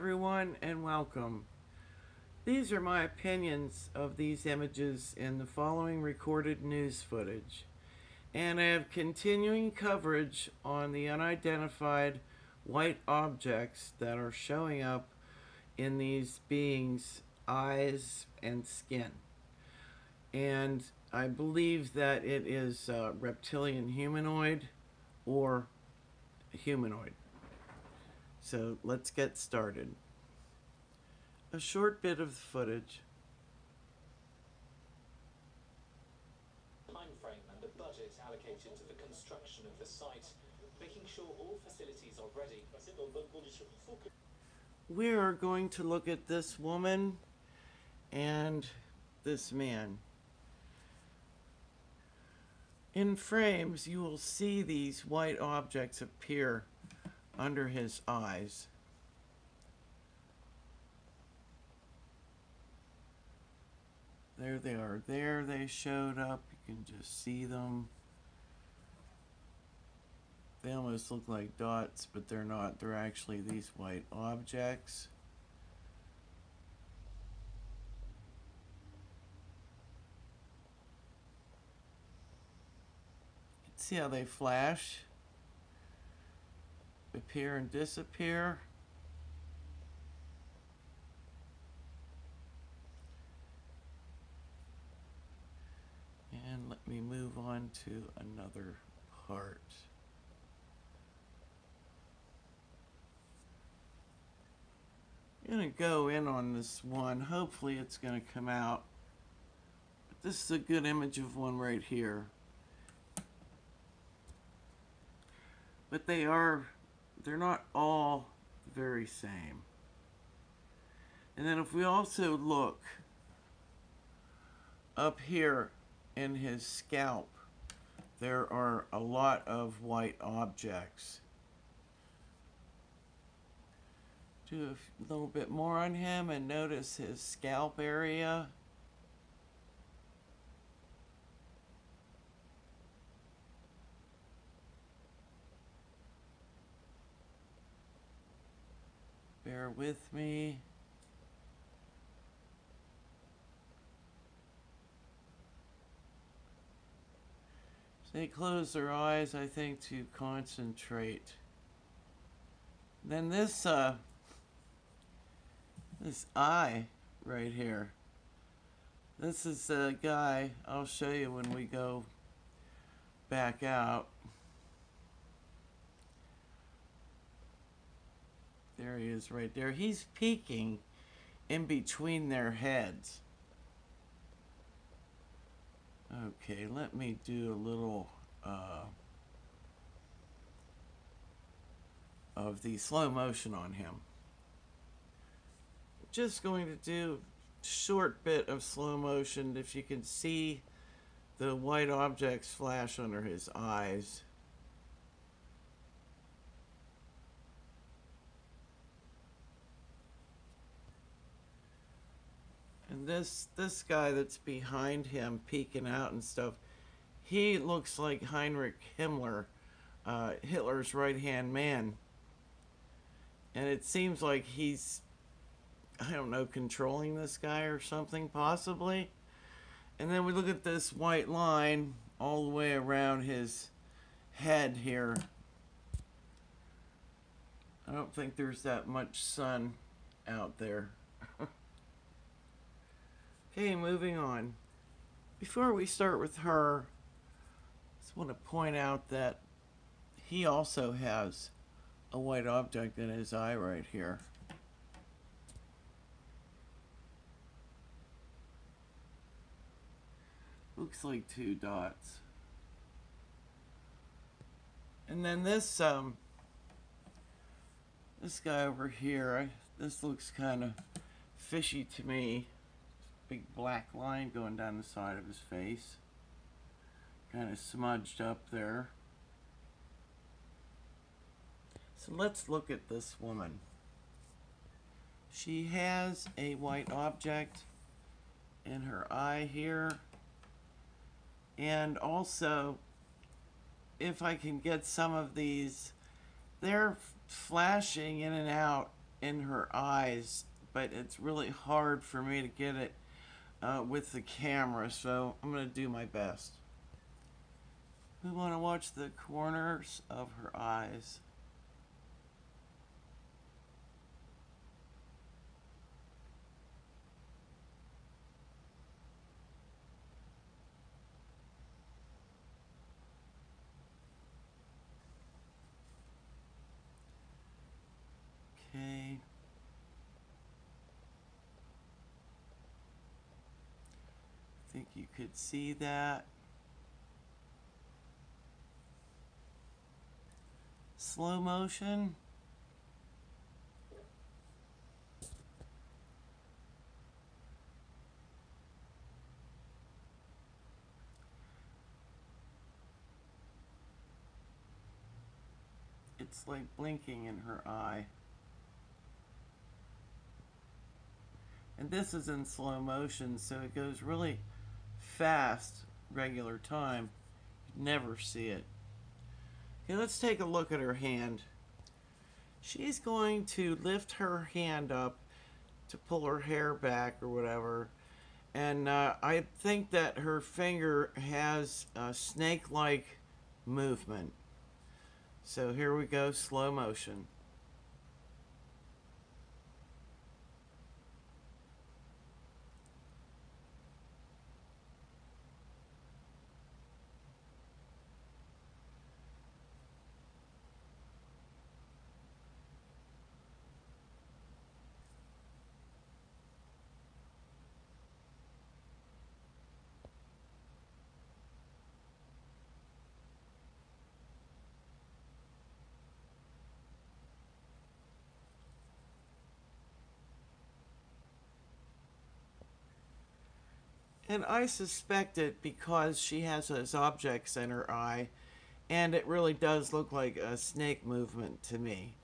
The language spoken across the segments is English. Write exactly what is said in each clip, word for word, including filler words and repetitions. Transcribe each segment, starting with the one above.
everyone, and welcome. These are my opinions of these images in the following recorded news footage, and I have continuing coverage on the unidentified white objects that are showing up in these beings' eyes and skin. And I believe that it is uh, reptilian humanoid or humanoid. So let's get started. A short bit of footage. Time frame and the budget allocated to the construction of the site, making sure all facilities are ready. We are going to look at this woman and this man. In frames, you will see these white objects appear under his eyes. There they are. There they showed up. You can just see them. They almost look like dots, but they're not. They're actually these white objects. You can see how they flash, appear and disappear. And let me move on to another part. I'm going to go in on this one. Hopefully it's going to come out. But this is a good image of one right here. But they are, they're not all the very same. And then if we also look up here in his scalp, there are a lot of white objects. Do a little bit more on him and notice his scalp area. Bear with me. They close their eyes, I think, to concentrate. Then this uh this eye right here, this is a guy. I'll show you when we go back out. There he is right there. He's peeking in between their heads. Okay, let me do a little uh, of the slow motion on him. Just going to do a short bit of slow motion. If you can see the white objects flash under his eyes. And this this guy that's behind him peeking out and stuff, he looks like Heinrich Himmler, uh, Hitler's right-hand man. And it seems like he's, I don't know, controlling this guy or something, possibly. And then we look at this white line all the way around his head here. I don't think there's that much sun out there. Okay, moving on. Before we start with her, I just want to point out that he also has a white object in his eye right here. Looks like two dots. And then this um this guy over here, I, this looks kind of fishy to me. Big black line going down the side of his face, kind of smudged up there. So let's look at this woman. She has a white object in her eye here, and also, if I can get some of these, they're flashing in and out in her eyes, but it's really hard for me to get it uh, with the camera, so I'm going to do my best. We want to watch the corners of her eyes. Okay. I think you could see that. Slow motion. It's like blinking in her eye. And this is in slow motion, so it goes really fast, regular time. You'd never see it. Okay, let's take a look at her hand. She's going to lift her hand up to pull her hair back or whatever. And uh, I think that her finger has a snake-like movement. So here we go, slow motion. And I suspect it because she has those objects in her eye, and it really does look like a snake movement to me.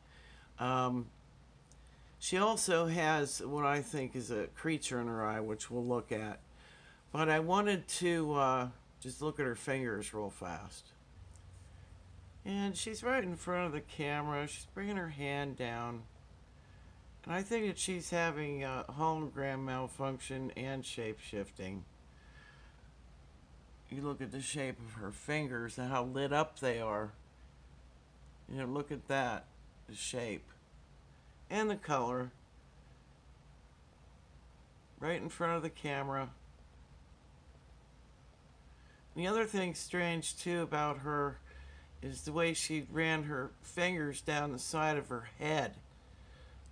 Um, she also has what I think is a creature in her eye, which we'll look at. But I wanted to uh, just look at her fingers real fast. And she's right in front of the camera. She's bringing her hand down. And I think that she's having a hologram malfunction and shape-shifting. You look at the shape of her fingers and how lit up they are. You know, look at that, the shape and the color right in front of the camera. And the other thing strange too about her is the way she ran her fingers down the side of her head.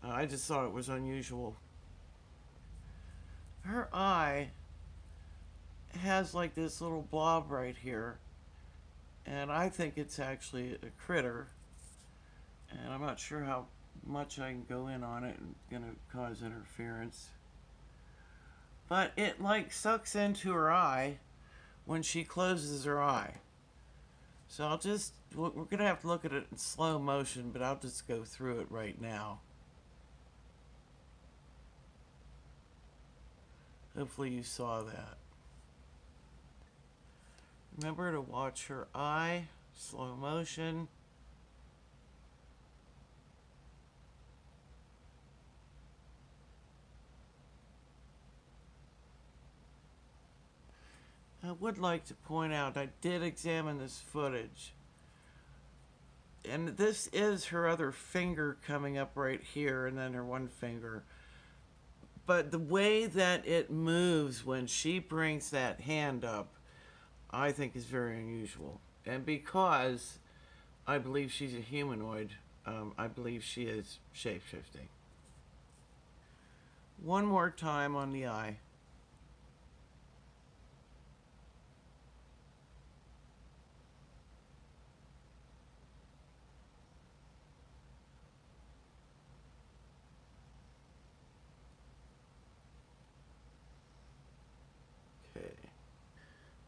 I just thought it was unusual. Her eye has like this little blob right here, and I think it's actually a critter, and I'm not sure how much I can go in on it and gonna cause interference, but it like sucks into her eye when she closes her eye. So I'll just, we're gonna have to look at it in slow motion, but I'll just go through it right now. Hopefully you saw that. Remember to watch her eye, slow motion. I would like to point out, I did examine this footage. And this is her other finger coming up right here, and then her one finger. But the way that it moves when she brings that hand up, I think is very unusual. And because I believe she's a humanoid, um, I believe she is shape-shifting. One more time on the eye.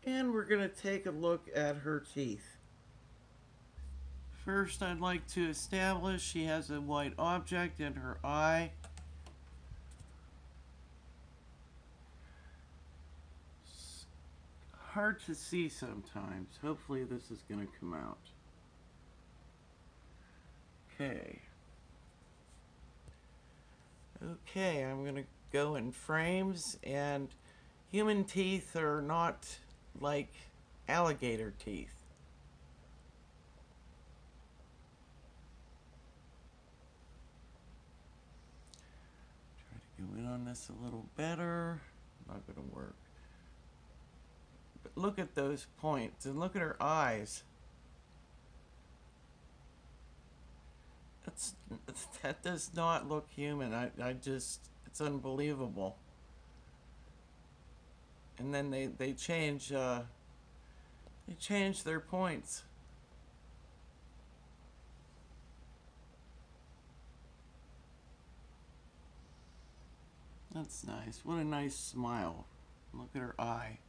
And we're going to take a look at her teeth. First, I'd like to establish she has a white object in her eye. It's hard to see sometimes. Hopefully this is going to come out. Okay. Okay, I'm going to go in frames, and human teeth are not like alligator teeth. Try to go in on this a little better. Not going to work. But look at those points, and look at her eyes. That's, that does not look human. I, I just, it's unbelievable. And then they, they change, uh, they change their points. That's nice. What a nice smile. Look at her eye.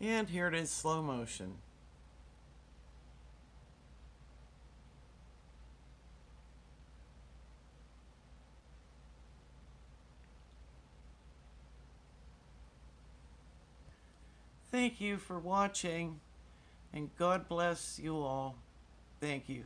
And here it is, slow motion. Thank you for watching, and God bless you all. Thank you.